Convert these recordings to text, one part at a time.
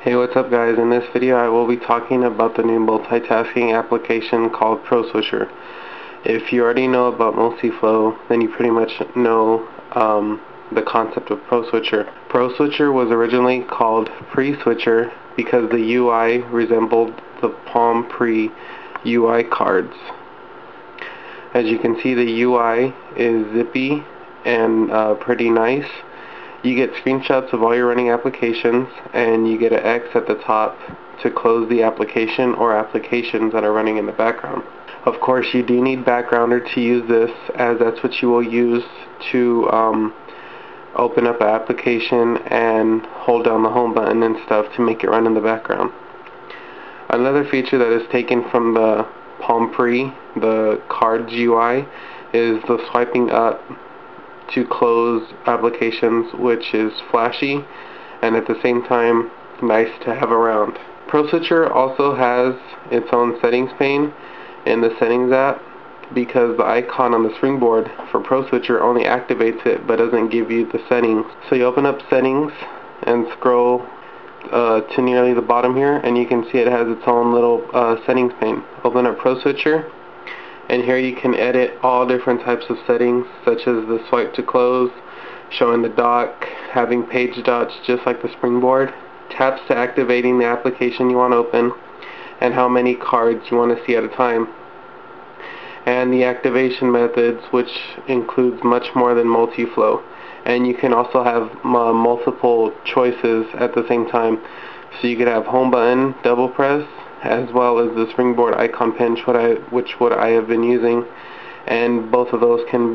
Hey, what's up guys? In this video I will be talking about the new multitasking application called ProSwitcher. If you already know about MultiFlow, then you pretty much know the concept of ProSwitcher. ProSwitcher was originally called PreSwitcher because the UI resembled the Palm Pre UI cards. As you can see, the UI is zippy and pretty nice. You get screenshots of all your running applications, and you get an X at the top to close the application or applications that are running in the background. Of course, you do need Backgrounder to use this, as that's what you will use to open up an application and hold down the home button and stuff to make it run in the background. Another feature that is taken from the Palm Pre, the cards UI, is the swiping up to close applications, which is flashy and at the same time nice to have around. ProSwitcher also has its own settings pane in the settings app because the icon on the springboard for ProSwitcher only activates it but doesn't give you the settings. So you open up settings and scroll to nearly the bottom here, and you can see it has its own little settings pane. Open up ProSwitcher, and here you can edit all different types of settings, such as the swipe to close, showing the dock, having page dots just like the springboard, taps to activating the application you want open, and how many cards you want to see at a time, and the activation methods, which includes much more than MultiFlow. And you can also have multiple choices at the same time, so you could have home button double press, as well as the springboard icon pinch, which I have been using, and both of those can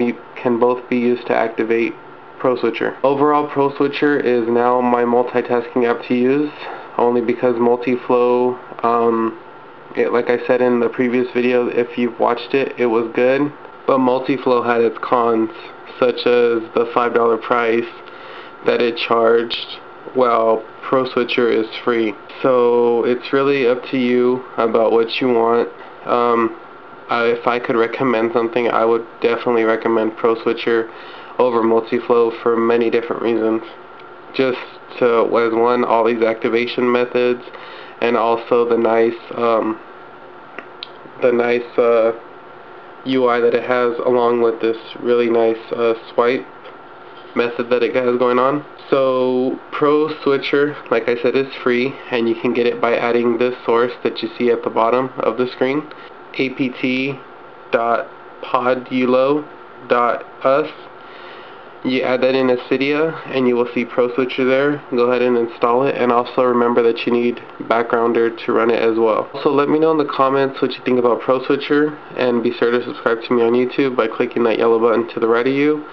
both be used to activate ProSwitcher. Overall, ProSwitcher is now my multitasking app to use, only because MultiFlow, like I said in the previous video, if you've watched it, it was good, but MultiFlow had its cons, such as the $5 price that it charged. Well, ProSwitcher is free, so it's really up to you about what you want. If I could recommend something, I would definitely recommend ProSwitcher over MultiFlow for many different reasons. Just as one, all these activation methods, and also the nice UI that it has, along with this really nice swipe method that it has going on. So ProSwitcher, like I said, is free, and you can get it by adding this source that you see at the bottom of the screen, apt.podulo.us. You add that in as Cydia, and you will see ProSwitcher there. Go ahead and install it, and also remember that you need Backgrounder to run it as well. So let me know in the comments what you think about ProSwitcher, and be sure to subscribe to me on YouTube by clicking that yellow button to the right of you.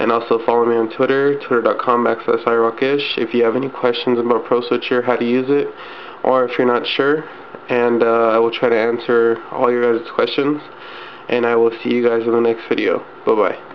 And also follow me on Twitter, twitter.com/iRockIsh, if you have any questions about ProSwitcher, how to use it, or if you're not sure. And I will try to answer all your guys' questions. And I will see you guys in the next video. Bye-bye.